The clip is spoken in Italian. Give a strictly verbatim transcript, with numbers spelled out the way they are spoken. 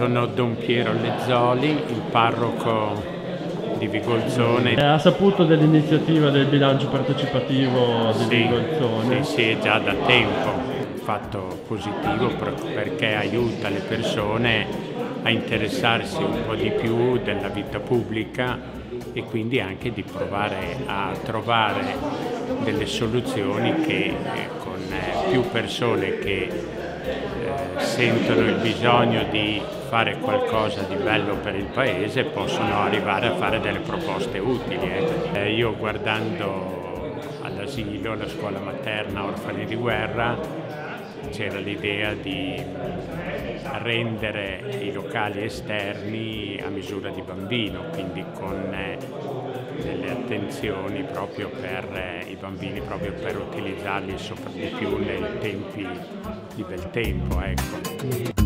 Sono Don Piero Lezzoli, il parroco di Vigolzone. Ha saputo dell'iniziativa del bilancio partecipativo di sì, Vigolzone? Sì, sì, già da tempo. Un fatto positivo perché aiuta le persone a interessarsi un po' di più della vita pubblica e quindi anche di provare a trovare delle soluzioni che con più persone che sentono il bisogno di fare qualcosa di bello per il paese possono arrivare a fare delle proposte utili. Eh, io guardando all'asilo, alla scuola materna Orfani di Guerra, c'era l'idea di rendere i locali esterni a misura di bambino, quindi con delle attenzioni proprio per i bambini, proprio per utilizzarli sopra di più nei tempi di bel tempo, ecco.